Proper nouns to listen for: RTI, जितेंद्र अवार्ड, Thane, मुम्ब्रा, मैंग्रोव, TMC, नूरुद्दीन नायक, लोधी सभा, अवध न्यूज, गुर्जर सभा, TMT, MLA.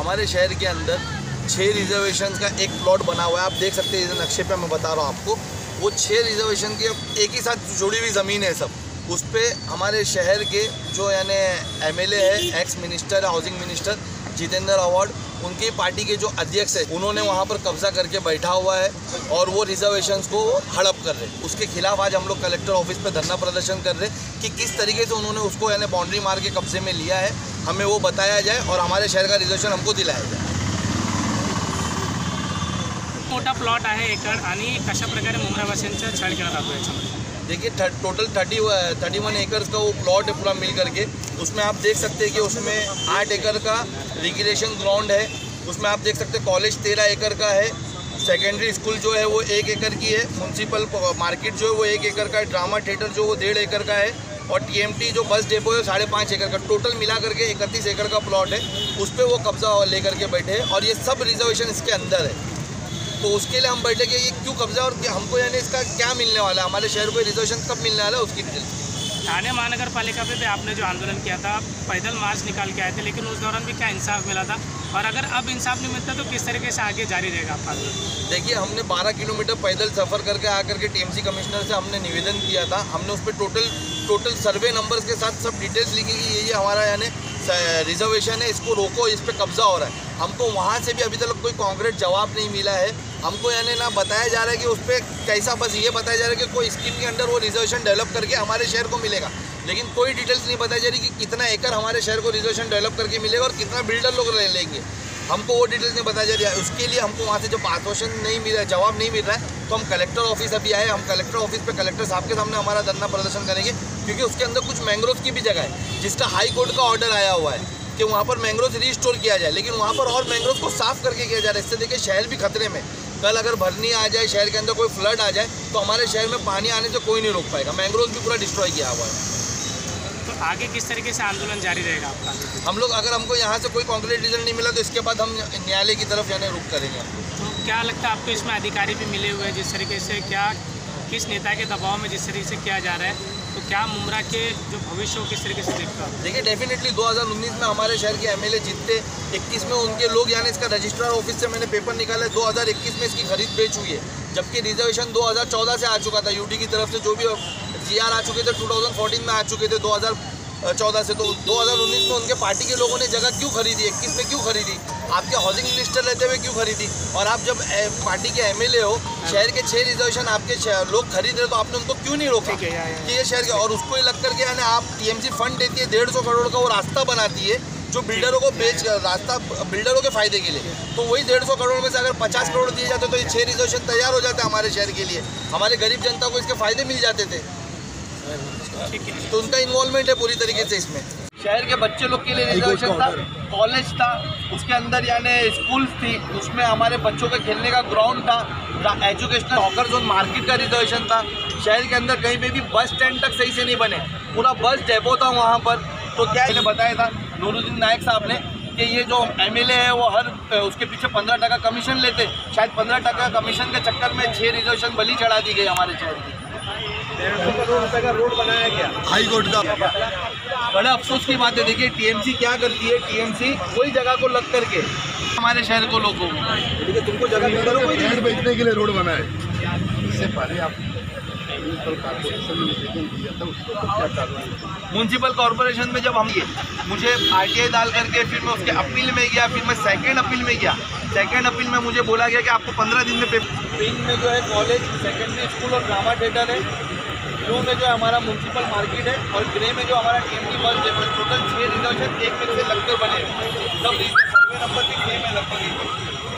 हमारे शहर के अंदर 6 रिजर्वेशन का एक प्लॉट बना हुआ है। आप देख सकते हैं इस नक्शे पे मैं बता रहा हूँ आपको, वो 6 रिजर्वेशन की एक ही साथ जुड़ी हुई ज़मीन है सब। उस पर हमारे शहर के जो यानी MLA है, एक्स मिनिस्टर है, हाउसिंग मिनिस्टर जितेंद्र अवार्ड, उनकी पार्टी के जो अध्यक्ष है उन्होंने वहाँ पर कब्जा करके बैठा हुआ है और वो रिजर्वेशंस को हड़प कर रहे हैं। उसके खिलाफ आज हम लोग कलेक्टर ऑफिस पे धरना प्रदर्शन कर रहे हैं कि किस तरीके से उन्होंने उसको यानी बाउंड्री मार के कब्जे में लिया है। हमें वो बताया जाए और हमारे शहर का रिजर्वेशन हमको दिलाया जाए। मोटा प्लॉट आहे एकड़ आणि कशा प्रकारे मुंब्रावासियांचा छळ केला जातो याच्यामध्ये देखिए, टोटल 31 एकर्स का वो प्लॉट है पूरा मिल करके। उसमें आप देख सकते हैं कि उसमें 8 एकड़ का रिक्रिएशन ग्राउंड है, उसमें आप देख सकते हैं कॉलेज 13 एकड़ का है, सेकेंडरी स्कूल जो है वो 1 एकड़ की है, म्यूनसिपल मार्केट जो है वो 1 एकड़ का है, ड्रामा थिएटर जो वो 1.5 एकड़ का है और TMT जो बस डेपो है 5.5 एकड़ का। टोटल मिला करके 31 एकड़ का प्लॉट है, उस पर वो कब्जा लेकर के बैठे हैं और ये सब रिजर्वेशन इसके अंदर है। तो उसके लिए हम बैठे कि ये क्यों कब्जा और हमको यानी इसका क्या मिलने वाला है, हमारे शहर को रिजर्वेशन कब मिलने वाला है उसकी डिटेल। थाने महानगर पालिका पर भी आपने जो आंदोलन किया था, पैदल मार्च निकाल के आए थे, लेकिन उस दौरान भी क्या इंसाफ मिला था और अगर अब इंसाफ नहीं मिलता तो किस तरीके से आगे जारी रहेगा आपका आंदोलन? देखिए, हमने 12 किलोमीटर पैदल सफ़र करके आकर के TMC कमिश्नर से हमने निवेदन किया था। हमने उस पर टोटल सर्वे नंबर्स के साथ सब डिटेल्स लिखी कि ये हमारा यानी रिजर्वेशन है, इसको रोको, इस पर कब्जा हो रहा है। हमको वहाँ से भी अभी तक कोई कॉन्क्रीट जवाब नहीं मिला है। हमको यानी ना बताया जा रहा है कि उस पर कैसा, बस ये बताया जा रहा है कि कोई स्कीम के अंडर वो रिजर्वेशन डेवलप करके हमारे शहर को मिलेगा, लेकिन कोई डिटेल्स नहीं बताई जा रही कि कितना एकड़ हमारे शहर को रिजर्वेशन डेवलप करके मिलेगा और कितना बिल्डर लोग ले लेंगे। हमको वो डिटेल्स नहीं बताया जा रही है। उसके लिए हमको वहाँ से जब आश्वासन नहीं मिल रहा है, जवाब नहीं मिल रहा है, तो हम कलेक्टर ऑफिस अभी आए। हम कलेक्टर ऑफिस पे कलेक्टर साहब के सामने हमारा धरना प्रदर्शन करेंगे क्योंकि उसके अंदर कुछ मैंग्रोव की भी जगह है जिसका हाई कोर्ट का ऑर्डर आया हुआ है कि वहाँ पर मैंग्रोव रिस्टोर किया जाए, लेकिन वहाँ पर और मैंग्रोव को साफ करके किया जा रहा है। इससे देखिए शहर भी खतरे में, कल अगर भरनी आ जाए, शहर के अंदर कोई फ्लड आ जाए तो हमारे शहर में पानी आने से कोई नहीं रोक पाएगा। मैंग्रोव भी पूरा डिस्ट्रॉय किया हुआ है। आगे किस तरीके से आंदोलन जारी रहेगा आपका? हम लोग अगर हमको यहाँ से कोई कॉन्क्रीट रिजल्ट नहीं मिला तो इसके बाद हम न्यायालय की तरफ यानी रुख करेंगे। तो क्या लगता है आपको इसमें अधिकारी भी मिले हुए हैं, जिस तरीके से क्या किस नेता के दबाव में जिस तरीके से किया जा रहा है, तो क्या मुम्ब्रा के जो भविष्य हो किस तरीके से देखता है? देखिए, डेफिनेटली 2019 में हमारे शहर के MLA जीतते, 21 में उनके लोग यानी इसका रजिस्ट्रार ऑफिस से मैंने पेपर निकाला है, 2021 में इसकी खरीद बेच हुई है, जबकि रिजर्वेशन 2014 से आ चुका था। यूटी की तरफ से जो भी GR आ चुके थे 2014 में आ चुके थे 2014 से, तो 2019 में उनके पार्टी के लोगों ने जगह क्यों खरीदी, 21 में क्यों खरीदी, आपके हाउसिंग मिनिस्टर रहते हुए क्यों खरीदी? और आप जब पार्टी के MLA हो, शहर के 6 रिजर्वेशन आपके लोग खरीद रहे तो आपने उनको क्यों नहीं रोका कि ये शहर के? और उसको लग करके यानी आप TMC फंड देती है 150 करोड़ का, वो रास्ता बनाती है जो बिल्डरों को बेच रास्ता बिल्डरों के फायदे के लिए। तो वही 150 करोड़ में से अगर 50 करोड़ दिए जाते तो ये 6 रिजर्वेशन तैयार हो जाते हमारे शहर के लिए, हमारे गरीब जनता को इसके फायदे मिल जाते थे। तो उनका इन्वॉल्वमेंट है पूरी तरीके से इसमें। शहर के बच्चे लोग के लिए रिजर्वेशन था, कॉलेज था, उसके अंदर यानी स्कूल्स थी, उसमें हमारे बच्चों के खेलने का ग्राउंड था, एजुकेशनल हॉकर जोन मार्केट का रिजर्वेशन था। शहर के अंदर कहीं पे भी बस स्टैंड तक सही से नहीं बने, पूरा बस डेपो था वहाँ पर। तो क्या मैंने बताया था नूरुद्दीन नायक साहब ने कि ये जो MLA है वो हर उसके पीछे 15% कमीशन लेते, शायद 15% कमीशन के चक्कर में 6 रिजर्वेशन बलि चढ़ा दी गई हमारे शहर की। 150 करोड़ रुपए का रोड बनाया गया हाई कोर्ट का। बड़े अफसोस की बात है। देखिए, TMC क्या करती है, TMC कोई जगह को लग करके हमारे शहर को लोगों को तुमको जगह बेचने के लिए रोड बनाए। इससे पहले आप म्यूनसिपल कॉरपोरेशन में जब हम गए, मुझे RTI डाल करके फिर मैं उसके अपील में गया, फिर मैं सेकंड अपील में गया। सेकंड अपील में मुझे बोला गया कि आपको 15 दिन में पेपर। पिंक में जो है कॉलेज, सेकेंडरी स्कूल और ड्रामा थिएटर है, ब्लू में जो है हमारा म्यूनसिपल मार्केट है और ग्रे में जो हमारा TMT bus depot, total 6 reservation एक में से लगकर बने। सब सर्वे नंबर 3 में लगभग